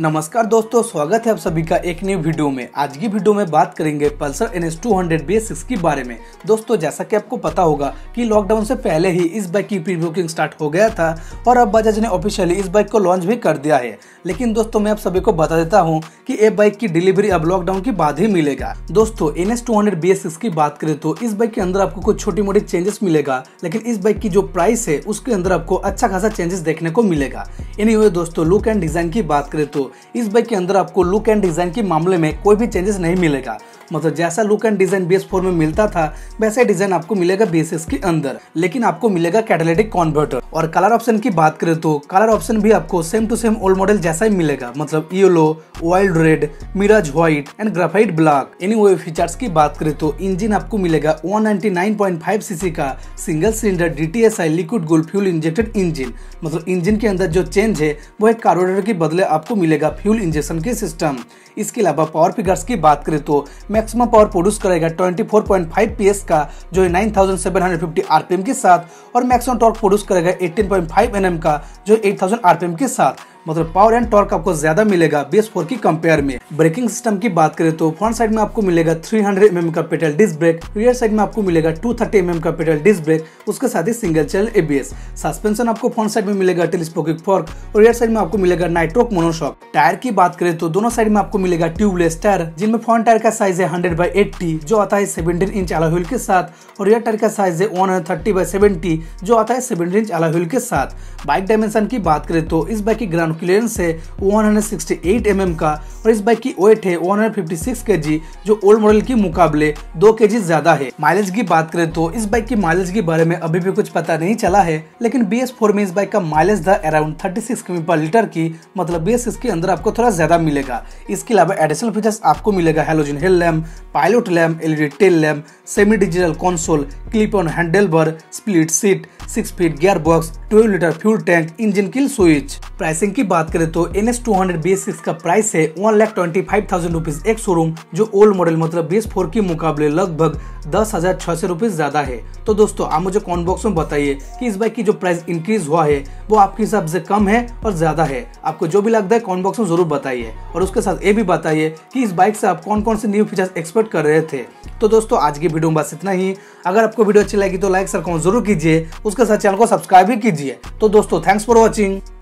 नमस्कार दोस्तों, स्वागत है आप सभी का एक न्यू वीडियो में। आज की वीडियो में बात करेंगे पल्सर NS 200 BS6 के बारे में। दोस्तों, जैसा कि आपको पता होगा कि लॉकडाउन से पहले ही इस बाइक की प्री बुकिंग स्टार्ट हो गया था और अब बजाज ने ऑफिशियली इस बाइक को लॉन्च भी कर दिया है। लेकिन दोस्तों, मैं आप सभी को बता देता हूँ कि ये बाइक की डिलीवरी अब लॉकडाउन के बाद ही मिलेगा। दोस्तों, NS 200 BS6 की बात करें तो इस बाइक के अंदर आपको कुछ छोटी मोटी चेंजेस मिलेगा, लेकिन इस बाइक की जो प्राइस है उसके अंदर आपको अच्छा खासा चेंजेस देखने को मिलेगा। एनीवे दोस्तों, लुक एंड डिजाइन की बात करें तो इस बाइक के अंदर आपको लुक एंड डिजाइन के मामले में कोई भी चेंजेस नहीं मिलेगा। मतलब जैसा लुक एंड डिजाइन BS4 में मिलता था वैसा डिजाइन आपको मिलेगा BS6 के अंदर, लेकिन आपको मिलेगा कैटालिटिक कन्वर्टर। और कलर ऑप्शन की बात करें तो कलर ऑप्शन भी आपको same to same old model जैसा ही मिलेगा। मतलब yellow, wild red, mirage white and graphite black. Anyway features की बात करें तो इंजन आपको मिलेगा 199.5 सीसी का single cylinder DTS-i liquid cooled fuel injected engine. मतलब इंजन के अंदर जो चेंज है वो एक कार्बोरेटर के बदले आपको मिलेगा फ्यूल इंजेक्शन के सिस्टम। इसके अलावा पावर फिगर्स की बात करें तो मैक्सिमम पावर प्रोड्यूस करेगा 24.5 PS का, जो 9750 RPM के साथ, और मैक्सिमम टॉर्क प्रोड्यूस करेगा 18.5 Nm का, जो 8000 RPM के साथ। मतलब पावर एंड टॉर्क आपको ज्यादा मिलेगा BS4 की कंपेयर में। ब्रेकिंग सिस्टम की बात करें तो फ्रंट साइड में आपको मिलेगा 300 mm का petal disc brake, rear side में आपको मिलेगा 230 mm का पेडल डिस्क ब्रेक, उसके साथ ही सिंगल चैनल ABS। सस्पेंशन आपको फ्रंट साइड में मिलेगा टेलिस्कोपिक फोर्क और रियर साइड में आपको मिलेगा नाइट्रोक मोनोशॉक। टायर की बात करें तो दोनों साइड में आपको मिलेगा ट्यूबलेस टायर, जिनमें फ्रंट टायर का साइज है 100/80, जो आता है 17 इंच अलॉय व्हील के साथ, और रियर टायर का साइज है 130/70, जो आता है 17 इंच अलॉय व्हील के साथ। बाइक डायमेंशन की बात करें तो इस बाइक की ग्राउंड क्लियरेंस है 168 mm का और इस बाइक की वेट है 156 kg, जो ओल्ड मॉडल के मुकाबले 2 kg ज्यादा है। माइलेज की बात करें तो इस बाइक की माइलेज के बारे में अभी भी कुछ पता नहीं चला है, लेकिन BS4 में इस बाइक का माइलेज था अराउंड 36 km/l की। मतलब BS6 के अंदर आपको थोड़ा ज्यादा मिलेगा। इसके अलावा एडिशनल फीचर्स आपको मिलेगा halogen head lamp, pilot lamp, LED tail lamp, semi digital console, clip on handle bar, split seat, 6 feet gear box, 12 litre fuel tank, engine kill switch. Pricing की बात करें तो NS 200 BS6 का price है 1,25,000 rupees ex showroom, जो old model मतलब BS4 के मुकाबले लगभग 10,600 रुपीज ज्यादा है। तो दोस्तों, आप मुझे कमेंट बॉक्स में बताइए कि इस बाइक की जो प्राइस इंक्रीज हुआ है वो आपके हिसाब से कम है और ज्यादा है। आपको जो भी लगता है कमेंट बॉक्स में जरूर बताइए, और उसके साथ ये भी बताइए कि इस बाइक से आप कौन कौन से न्यू फीचर्स एक्सपेक्ट कर रहे थे। तो दोस्तों, आज की वीडियो में बस इतना ही। अगर आपको वीडियो अच्छी लगी तो लाइक शेयर कमेंट जरूर कीजिए, उसके साथ चैनल को सब्सक्राइब भी कीजिए। तो दोस्तों, थैंक्स फॉर वॉचिंग।